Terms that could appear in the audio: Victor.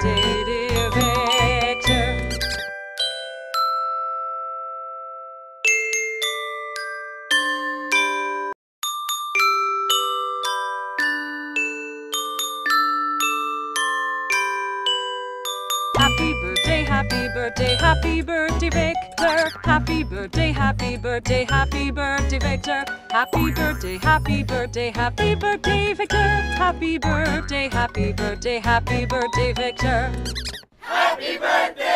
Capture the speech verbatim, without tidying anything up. quantitative vector. Happy birthday, happy birthday, happy birthday, Victor. Happy birthday, happy birthday, happy birthday, Victor. Happy birthday, happy birthday, happy birthday, Victor. Happy birthday, happy birthday, happy birthday, Victor. Happy birthday!